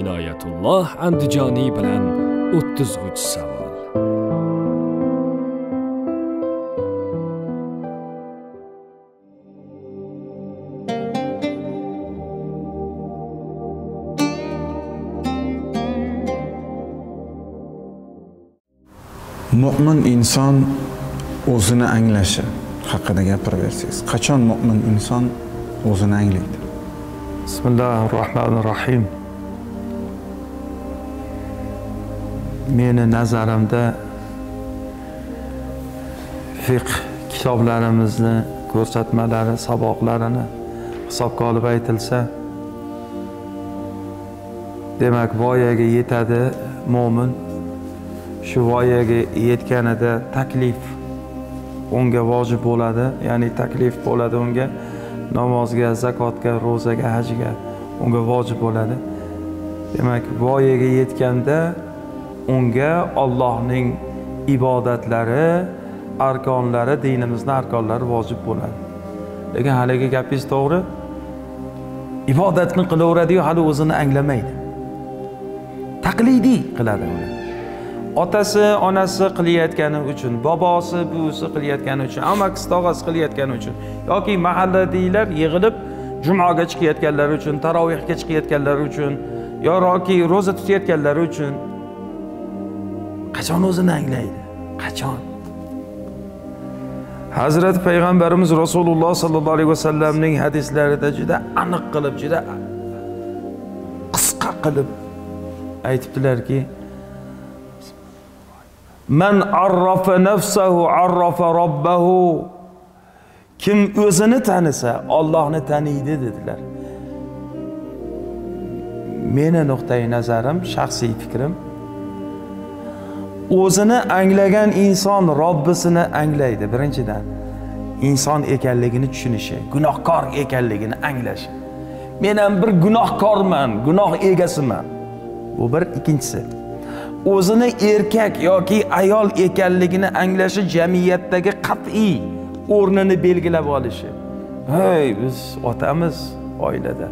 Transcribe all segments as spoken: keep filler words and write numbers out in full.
Inayatullah andijoni bilan o'ttiz uch savol. Mu'min inson o'zini anglashi haqida gapirib bersangiz, qachon mu'min inson o'zini anglaydi? Bismillahirrahmanirrahim. Meni nazarimda fiqh kitoblarimizni ko'rsatmalari, saboqlarini hisobga olib aytilsa, demak voyaga yetadi mu'min. Shu voyaga yetganida taklif unga vojib bo'ladi, ya'ni taklif bo'ladi unga namozga, zakotga, ro'zaga, hajga unga vojib bo'ladi. Demak, voyaga yetganda unga Allohning ibodatlari, arkonlari, dinimizning arkonlari vojib bo'ladi. Lekin haligi gapingiz to'g'ri. Ibodatni qilaveradi-yu, hali o'zini anglamaydi. Taqlidiy qiladi. Otasi, onasi qilayotgani uchun, bobosi, buvisi qilayotgani uchun, amakisi, tog'asi qilayotgani uchun yoki mahalladagilar yig'ilib jumoga chiqayotganlari uchun, tarovihga chiqayotganlari uchun yoki roza tutayotganlari uchun qachon o'zini anglaydi? Qachon? Hazrat Peygamberimiz Rasulullah sallallohu alayhi vasallamning hadislarida juda aniq qilib, juda qisqa qilib aytibdilarki, Men arrafa nefsehu arrafa rabbahu. Kim o'zini tanisa Allohni taniydi dedilar. Meni nuqtai nazarim, shaxsiy fikrim, o'zini anglagan inson Robbisini anglaydi. Birinchidan inson ekanligini tushunishi, gunohkor ekanligini anglashi. Men ham bir gunohkorman, gunoh egasiman. Bu bir. Ikkinchisi, o'zini erkak yoki ayol ekanligini anglashi, jamiyatdagi qat'iy o'rnini belgilab olishi. Hey, biz otamiz oilada.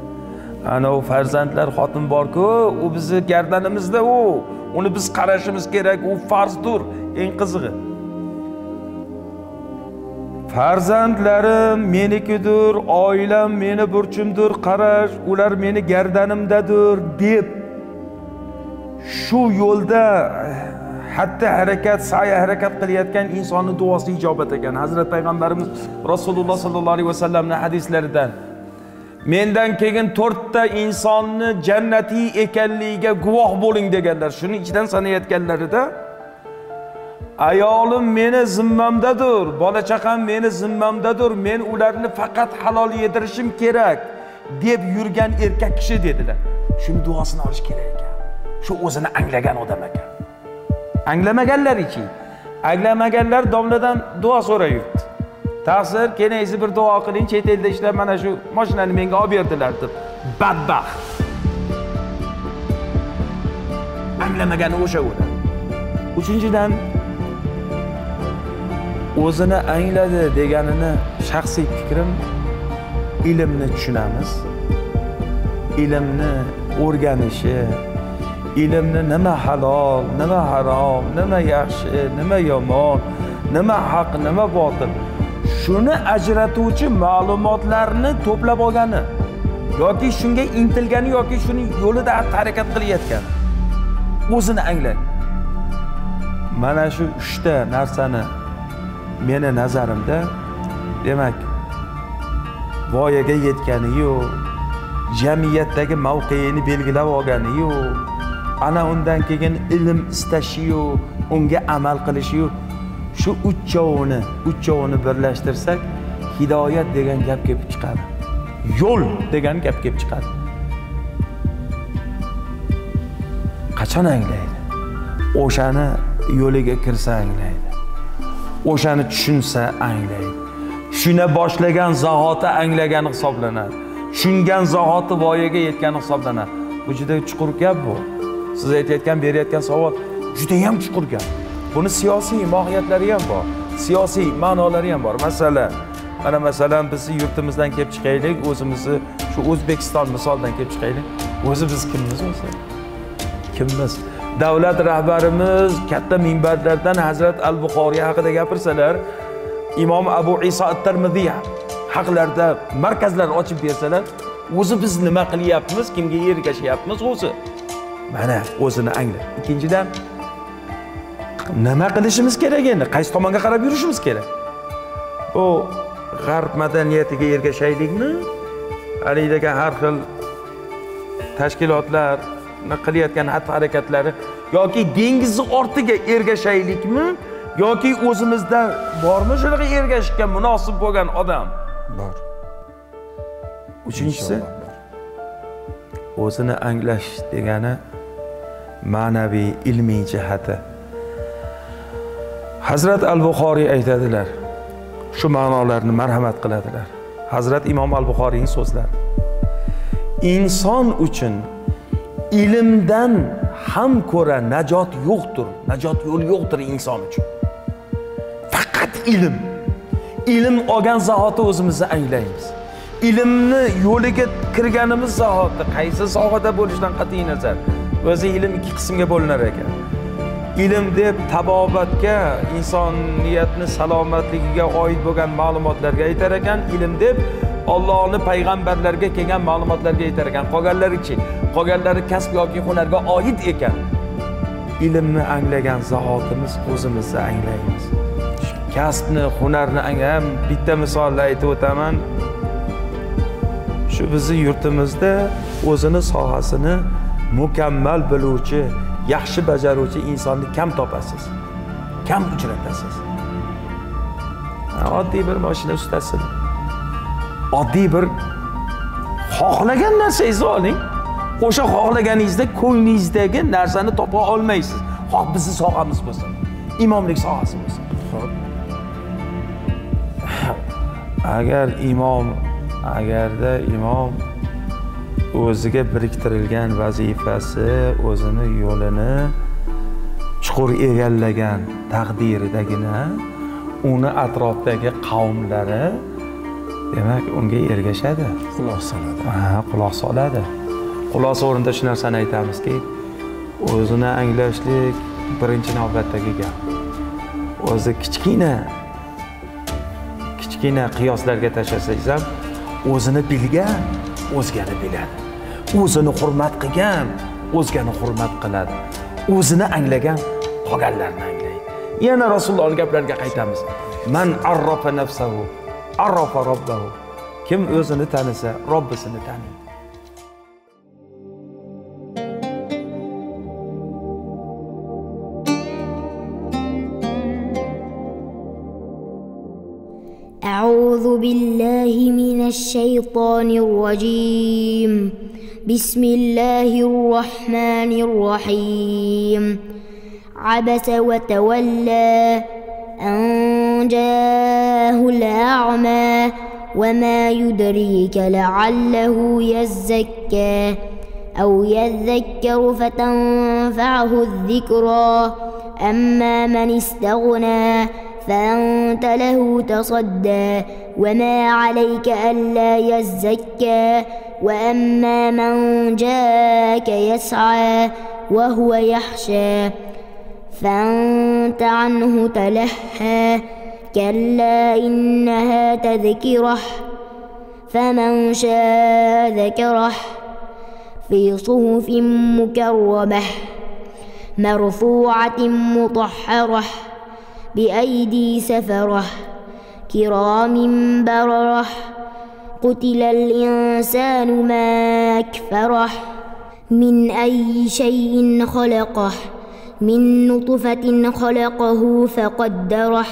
Ana u farzandlar, xotin bor-ku, u bizni gardanimizda, u uni biz qarashimiz kerak, u farzdur, eng qizig'i. Farzandlarim menikidir, oilam meni burchimdir, qarash, ular meni gardanimdadir deb shu yo'lda hatta harakat, sa'ya harakat qilayotgan insonni duosi ijobat ekan. Hazrat Peygamberimiz Rasulullah sallallohu alayhi vasallamning hadislaridan mendan keyin to'rtta insonni jannatiy ekanligiga guvoh bo'ling deganlar. Shuni ichidan sanayotganlarida ayolim meni zimmamdadir, bola chaqam meni zimmamdadir, men ularni faqat halol yedirishim kerak deb yurgan erkak kishi dedilar. Shuni duosini olish kerak ekan. Shu o'zini anglagan odam ekan. Anglamaganlar ichi. Anglamaganlar domladan duo so'rayapti. Ta'sir, kelingizni bir duo qiling, chet elda ishlab mana shu mashinani menga olib berdilar deb. Badbaxt. Anglamagani o'sha bo'ladi. Uchinchidan o'zini angladi deganini, shaxsiy fikrim, ilmni tushunamiz. Ilmni o'rganishi, ilmni nima halol, nima harom, nima yaxshi, nima yomon, nima haq, nima botil, shuni ajratuvchi ma'lumotlarni to'plab olgani yoki shunga intilgani yoki shuni yo'lida harakat qilayotgani o'zini anglaydi. Mana shu uchta narsani meni nazarimda, demak, voyaga yetganiyu, jamiyatdagi mavqeini belgilab olganiyu, ana undan keyin ilm istashiyu, unga amal qilishiyu, shu uchovini, uchovini birlashtirsak, hidoyat degan gap kelib chiqadi. Yo'l degan gap kelib chiqadi. Qachon anglaydi? O'shani yo'liga kirsa anglaydi. O'shani tushunsa anglaydi. Shuna boshlagan zahoti anglagani hisoblanadi. Shungan zahoti voyaga yetgani hisoblanadi. Bu juda chuqur gap bu. Siz aytayotgan, berayotgan savol juda ham chuqur gap. Buni siyosiy mohiyyatlari ham bor, siyosiy ma'nolari ham bor. Masalan, mana masalan biz yurtimizdan kelib chiqaylik, o'zimizni shu O'zbekiston misolidan kelib chiqaylik. O'zi biz kimmiz o'zi? kimmiz? Davlat rahbarimiz katta minbarlardan Hazrat Al-Bukhari haqida gapirsalar, İmom Abu İso At-Tirmiziy haqlarida markazlar ochib bersalar, o'zi biz nima qilyapmiz, kimga ergashyapmiz o'zi? Mana o'zini angla. Ikkinchidan, nima qilishimiz kerak endi? Qaysi tomonga qarab yurishimiz kerak? Bu g'arb madaniyatiga ergashaylikmi? Alaydaga har xil tashkilotlar qilayotgan xatti-harakatlari yoki dengizni ortiga ergashaylikmi yoki o'zimizda bormi shunga ergashishga munosib bo'lgan odam? Bor. Uchinchisi, o'zini anglash degani ma'naviy, ilmiy jihati. Hazrat Al-Buxoriy aytadilar, şu ma'nolarni marhamat qiladilar. Hazrat İmam Al-Bukhari'nin sözleri. İnsan için ilimden ham ko'ra najot yo'qdir. Najot yo'li yo'qdir insan için. Fakat ilim. İlim olgan zahoti o'zimizni anglaymiz. İlimni yo'liga kirganimiz zahoti qaysi sohada bo'lishidan qat'iy nazar. O'zi ilim ikki qismga bo'linar ekan. İlim deb tabobatga, insoniyatni salomatligiga oid bo'lgan ma'lumotlarga aytar ekan, ilim deb Allohni payg'ambarlarga kelgan ma'lumotlarga aytar ekan. Qolganlarichi, qolganlari kasb yoki hunarga oid ekan. Ilmni anglagan zahotimiz o'zimizni anglaymiz. Kasbni, hunarni anglam. Bitta misol aytib o'taman. Shu bizni yurtimizda o'zini sohasini mukammal biluvchi, yaxshi bajaruvchi insonni kam topasiz. Kam uchratasiz. Oddiy bir mashina ustasi. Oddiy bir xohlagan narsangizni oling. O'sha xohlaganingizda ko'nglingizdagi narsani topa olmaysiz. Xoh bizni sohamiz bo'lsin, imomlik sohasi bo'lsin. Agar imom, agarda imom o'ziga biriktirilgan vazifasi, o'zini yo'lini chuqur egallagan taqdiridagina uni atrofdagi qavmlari demak unga ergashadi, quloq soladi. Ha, quloq soladi. Xulosa o'rinda shu narsani aytamizki, o'zini anglashlik birinchi navbatdagi gap. O'zi kichkina kichkina qiyoslarga tashlasangiz ham o'zini bilgan o'zgani biladi. O'zini hurmat qilgan o'zgani hurmat qiladi. O'zini anglagan qolganlarni anglaydi. Yana Rasulullohning gaplariga qaytamiz. Man arrafa nafsahu, arrafa robbahu. Kim o'zini tanisa, Robbisini taniydi. أعوذ بالله من الشيطان الرجيم بسم الله الرحمن الرحيم عبس وتولى أن جاءه الأعمى وما يدريك لعله يزكى أو يذكر فتنفعه الذكرى أما من استغنى فأنت له تصدى وما عليك ألا يزكى وأما من جاءك يسعى وهو يحشى فأنت عنه تلهى كلا إنها تذكرة فمن شاء ذكره في صحف مكرمة مرفوعة مطهرة بأيدي سفرة كرام بررة قتل الإنسان ما أكفره من أي شيء خلقه من نطفة خلقه فقدره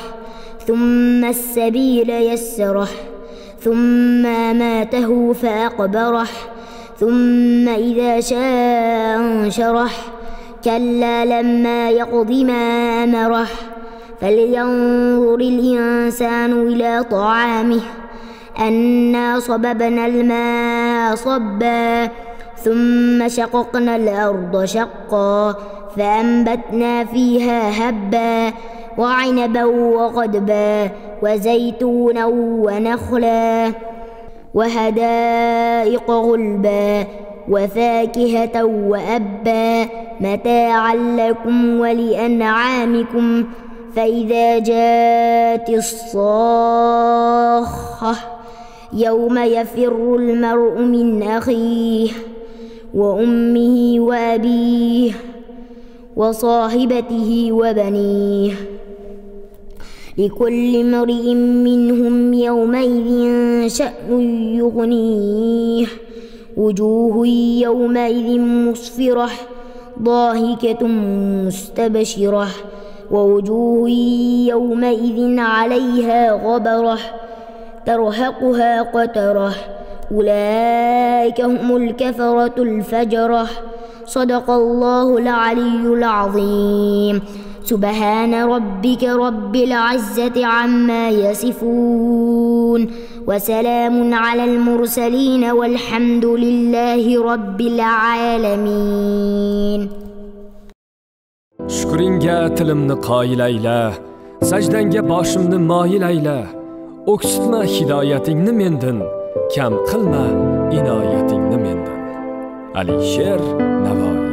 ثم السبيل يسره ثم أماته فأقبره ثم إذا شاء أنشره كلا لما يقض ما أمره فلينظر الإنسان إلى طعامه أنا صببنا الماء صبا ثم شققنا الأرض شقا فأنبتنا فيها هبا وعنبا وقضبا وزيتونا ونخلا وحدائق غلبا وَفَاكِهَةً وَأَبًّا مَتَاعًا لَكُمْ وَلِأَنْعَامِكُمْ فَإِذَا جَاءَتِ الصَّاخَّةُ يَوْمَ يَفِرُّ الْمَرْءُ مِنْ أَخِيهِ وَأُمِّهِ وَأَبِيهِ وَصَاحِبَتِهِ وَبَنِيهِ لِكُلِّ امْرِئٍ مِّنْهُمْ يَوْمَئِذٍ شَأْنٌ يُغْنِيهِ وجوه يومئذ مسفرة ضاحكة مستبشرة ووجوه يومئذ عليها غبرة ترهقها قترة أولئك هم الكفرة الفجرة صدق الله العلي العظيم سبحان ربك رب العزة عما يصفون وسلام على المرسلين والحمد لله رب العالمين Shukringga tilimni qoyil ayla, sajdangga boshimni moyil ayla, o'ksitma hidoyatingni mendan, kam qilma inoyatingni mendan. Alisher Navoiy.